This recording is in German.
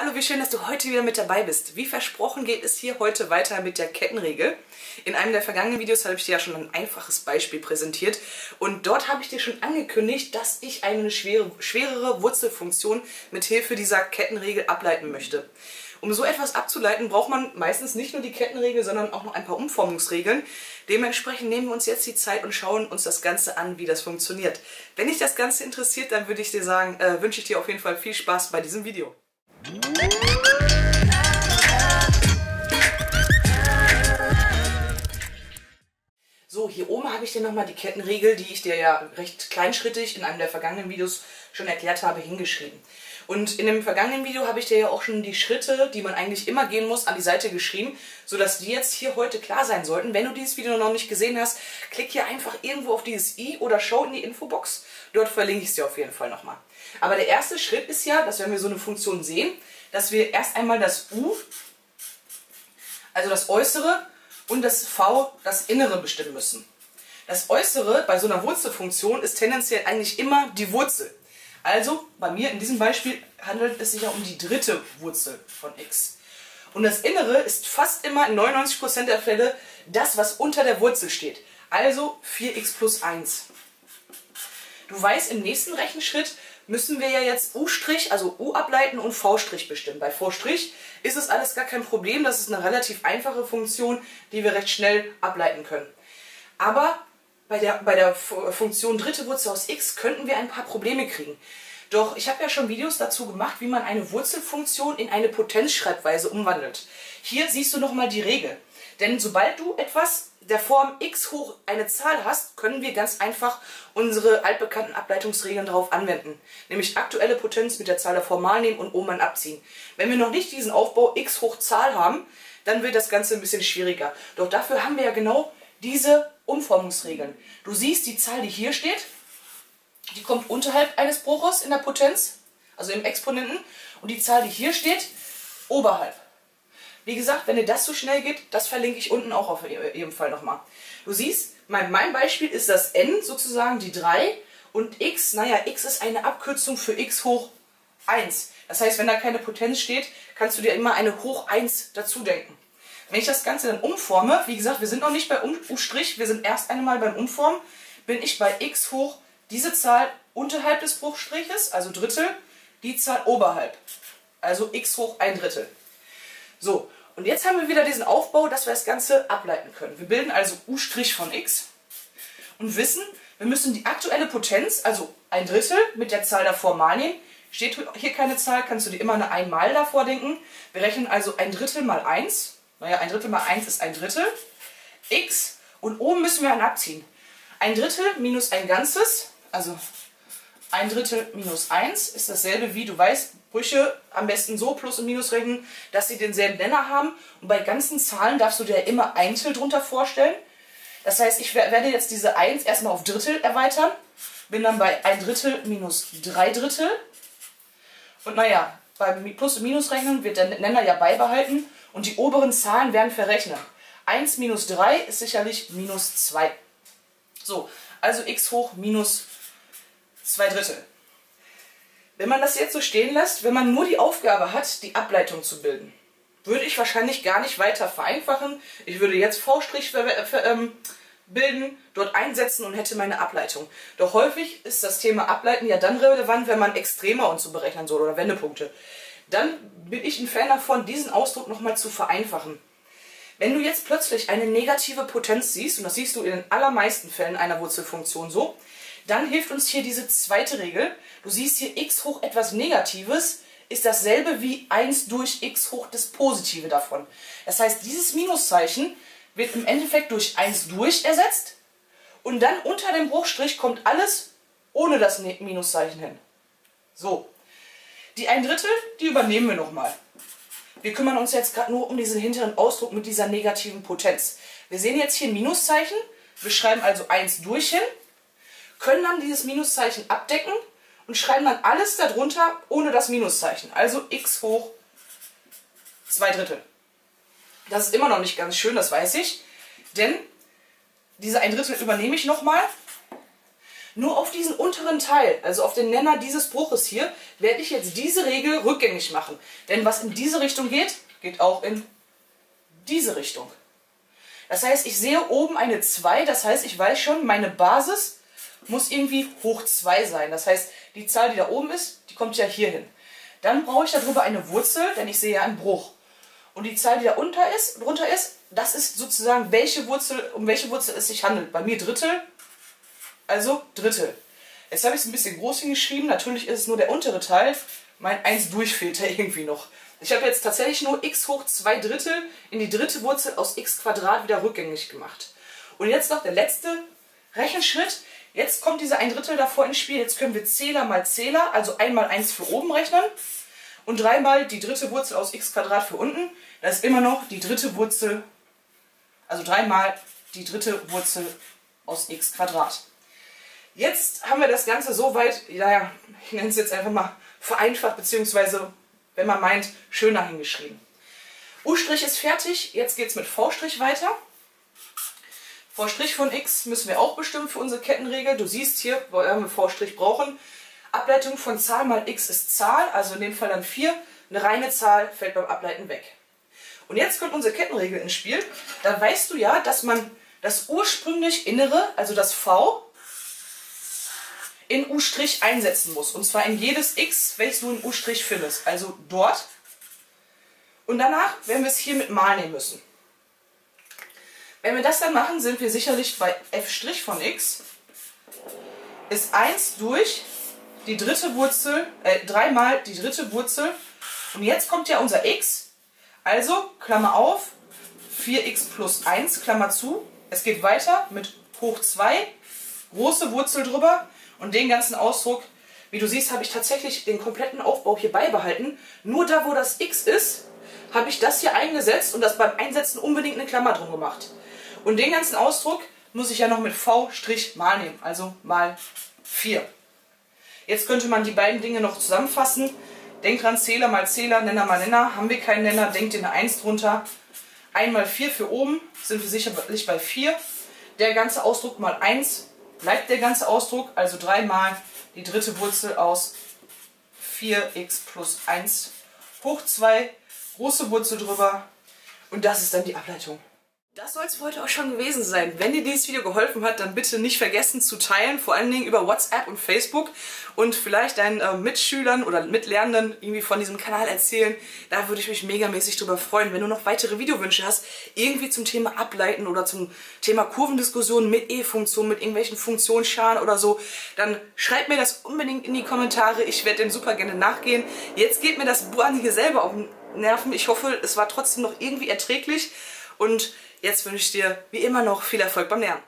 Hallo, wie schön, dass du heute wieder mit dabei bist. Wie versprochen geht es hier heute weiter mit der Kettenregel. In einem der vergangenen Videos habe ich dir ja schon ein einfaches Beispiel präsentiert und dort habe ich dir schon angekündigt, dass ich eine schwerere Wurzelfunktion mit Hilfe dieser Kettenregel ableiten möchte. Um so etwas abzuleiten, braucht man meistens nicht nur die Kettenregel, sondern auch noch ein paar Umformungsregeln. Dementsprechend nehmen wir uns jetzt die Zeit und schauen uns das Ganze an, wie das funktioniert. Wenn dich das Ganze interessiert, dann würde ich dir sagen, wünsche ich dir auf jeden Fall viel Spaß bei diesem Video. So, hier oben habe ich dir nochmal die Kettenregel, die ich dir ja recht kleinschrittig in einem der vergangenen Videos schon erklärt habe, hingeschrieben. Und in dem vergangenen Video habe ich dir ja auch schon die Schritte, die man eigentlich immer gehen muss, an die Seite geschrieben, sodass die jetzt hier heute klar sein sollten. Wenn du dieses Video noch nicht gesehen hast, klick hier einfach irgendwo auf dieses i oder schau in die Infobox. Dort verlinke ich es dir auf jeden Fall nochmal. Aber der erste Schritt ist ja, dass wenn wir so eine Funktion sehen, dass wir erst einmal das u, also das Äußere, und das v, das Innere, bestimmen müssen. Das Äußere bei so einer Wurzelfunktion ist tendenziell eigentlich immer die Wurzel. Also bei mir in diesem Beispiel handelt es sich ja um die dritte Wurzel von x. Und das Innere ist fast immer in 99% der Fälle das, was unter der Wurzel steht. Also 4x plus 1. Du weißt, im nächsten Rechenschritt müssen wir ja jetzt u', also u ableiten und v' bestimmen. Bei v' ist es alles gar kein Problem, das ist eine relativ einfache Funktion, die wir recht schnell ableiten können. Aber bei der Funktion dritte Wurzel aus x könnten wir ein paar Probleme kriegen. Doch ich habe ja schon Videos dazu gemacht, wie man eine Wurzelfunktion in eine Potenzschreibweise umwandelt. Hier siehst du nochmal die Regel. Denn sobald du etwas der Form x hoch eine Zahl hast, können wir ganz einfach unsere altbekannten Ableitungsregeln darauf anwenden. Nämlich aktuelle Potenz mit der Zahl davor mal nehmen und oben dann abziehen. Wenn wir noch nicht diesen Aufbau x hoch Zahl haben, dann wird das Ganze ein bisschen schwieriger. Doch dafür haben wir ja genau diese Umformungsregeln. Du siehst, die Zahl, die hier steht, die kommt unterhalb eines Bruches in der Potenz, also im Exponenten. Und die Zahl, die hier steht, oberhalb. Wie gesagt, wenn dir das zu schnell geht, das verlinke ich unten auch auf jeden Fall nochmal. Du siehst, mein Beispiel ist das n, sozusagen die 3, und x, naja, x ist eine Abkürzung für x hoch 1. Das heißt, wenn da keine Potenz steht, kannst du dir immer eine hoch 1 dazu denken. Wenn ich das Ganze dann umforme, wie gesagt, wir sind noch nicht bei u', wir sind erst einmal beim Umformen, bin ich bei x hoch diese Zahl unterhalb des Bruchstriches, also Drittel, die Zahl oberhalb, also x hoch ein Drittel. So, und jetzt haben wir wieder diesen Aufbau, dass wir das Ganze ableiten können. Wir bilden also u' von x und wissen, wir müssen die aktuelle Potenz, also ein Drittel, mit der Zahl davor mal nehmen. Steht hier keine Zahl, kannst du dir immer eine Einmal davor denken. Wir rechnen also ein Drittel mal 1. Naja, ein Drittel mal 1 ist ein Drittel. x, und oben müssen wir dann abziehen. Ein Drittel minus ein Ganzes, also ein Drittel minus 1 ist dasselbe wie, du weißt, Brüche am besten so Plus und Minus rechnen, dass sie denselben Nenner haben. Und bei ganzen Zahlen darfst du dir immer Eintel drunter vorstellen. Das heißt, ich werde jetzt diese 1 erstmal auf Drittel erweitern. Bin dann bei ein Drittel minus 3 Drittel. Und naja, beim Plus und Minus rechnen wird der Nenner ja beibehalten. Und die oberen Zahlen werden verrechnet. 1 minus 3 ist sicherlich minus 2. So, also x hoch minus 2 Drittel. Wenn man das jetzt so stehen lässt, wenn man nur die Aufgabe hat, die Ableitung zu bilden, würde ich wahrscheinlich gar nicht weiter vereinfachen. Ich würde jetzt v' bilden, dort einsetzen und hätte meine Ableitung. Doch häufig ist das Thema Ableiten ja dann relevant, wenn man Extrema und so berechnen soll oder Wendepunkte. Dann bin ich ein Fan davon, diesen Ausdruck nochmal zu vereinfachen. Wenn du jetzt plötzlich eine negative Potenz siehst, und das siehst du in den allermeisten Fällen einer Wurzelfunktion so, dann hilft uns hier diese zweite Regel. Du siehst hier, x hoch etwas Negatives ist dasselbe wie 1 durch x hoch das Positive davon. Das heißt, dieses Minuszeichen wird im Endeffekt durch 1 durch ersetzt und dann unter dem Bruchstrich kommt alles ohne das Minuszeichen hin. So, die ein Drittel, die übernehmen wir nochmal. Wir kümmern uns jetzt gerade nur um diesen hinteren Ausdruck mit dieser negativen Potenz. Wir sehen jetzt hier ein Minuszeichen, wir schreiben also 1 durch hin, können dann dieses Minuszeichen abdecken und schreiben dann alles darunter ohne das Minuszeichen. Also x hoch 2 Drittel. Das ist immer noch nicht ganz schön, das weiß ich. Denn diese 1 Drittel übernehme ich nochmal. Nur auf diesen unteren Teil, also auf den Nenner dieses Bruches hier, werde ich jetzt diese Regel rückgängig machen. Denn was in diese Richtung geht, geht auch in diese Richtung. Das heißt, ich sehe oben eine 2, das heißt, ich weiß schon, meine Basis muss irgendwie hoch 2 sein. Das heißt, die Zahl, die da oben ist, die kommt ja hier hin. Dann brauche ich darüber eine Wurzel, denn ich sehe ja einen Bruch. Und die Zahl, die da drunter ist, das ist sozusagen, um welche Wurzel es sich handelt. Bei mir Drittel, also Drittel. Jetzt habe ich es ein bisschen groß hingeschrieben, natürlich ist es nur der untere Teil. Mein 1 durch fehlt da irgendwie noch. Ich habe jetzt tatsächlich nur x hoch 2 Drittel in die dritte Wurzel aus x Quadrat wieder rückgängig gemacht. Und jetzt noch der letzte Rechenschritt. Jetzt kommt dieser 1/3 davor ins Spiel. Jetzt können wir Zähler mal Zähler, also einmal 1 für oben rechnen und 3 mal die dritte Wurzel aus x Quadrat für unten. Das ist immer noch die dritte Wurzel, also 3 mal die dritte Wurzel aus x Quadrat. Jetzt haben wir das Ganze so weit, naja, ich nenne es jetzt einfach mal vereinfacht, beziehungsweise, wenn man meint, schöner hingeschrieben. U' ist fertig, jetzt geht es mit V' weiter. V' von x müssen wir auch bestimmen für unsere Kettenregel. Du siehst hier, weil wir V' brauchen. Ableitung von Zahl mal x ist Zahl, also in dem Fall dann 4. Eine reine Zahl fällt beim Ableiten weg. Und jetzt kommt unsere Kettenregel ins Spiel. Da weißt du ja, dass man das ursprünglich Innere, also das V, in U' einsetzen muss. Und zwar in jedes x, welches du in U' findest. Also dort. Und danach werden wir es hier mit mal nehmen müssen. Wenn wir das dann machen, sind wir sicherlich bei f' von x ist 1 durch die dritte Wurzel, 3 mal die dritte Wurzel. Und jetzt kommt ja unser x. Also, Klammer auf, 4x plus 1, Klammer zu. Es geht weiter mit hoch 2, große Wurzel drüber. Und den ganzen Ausdruck, wie du siehst, habe ich tatsächlich den kompletten Aufbau hier beibehalten. Nur da, wo das x ist, habe ich das hier eingesetzt und das beim Einsetzen unbedingt eine Klammer drum gemacht. Und den ganzen Ausdruck muss ich ja noch mit V' mal nehmen, also mal 4. Jetzt könnte man die beiden Dinge noch zusammenfassen. Denk dran, Zähler mal Zähler, Nenner mal Nenner. Haben wir keinen Nenner, denkt dir eine 1 drunter. 1 mal 4 für oben, sind wir sicherlich bei 4. Der ganze Ausdruck mal 1 bleibt der ganze Ausdruck, also 3 mal die dritte Wurzel aus 4x plus 1 hoch 2, große Wurzel drüber. Und das ist dann die Ableitung. Das soll es für heute auch schon gewesen sein. Wenn dir dieses Video geholfen hat, dann bitte nicht vergessen zu teilen, vor allen Dingen über WhatsApp und Facebook und vielleicht deinen Mitschülern oder Mitlernenden irgendwie von diesem Kanal erzählen. Da würde ich mich megamäßig drüber freuen. Wenn du noch weitere Videowünsche hast, irgendwie zum Thema Ableiten oder zum Thema Kurvendiskussion mit E-Funktionen, mit irgendwelchen Funktionsscharen oder so, dann schreib mir das unbedingt in die Kommentare. Ich werde dem super gerne nachgehen. Jetzt geht mir das Bohren hier selber auf den Nerven. Ich hoffe, es war trotzdem noch irgendwie erträglich. Und jetzt wünsche ich dir wie immer noch viel Erfolg beim Lernen.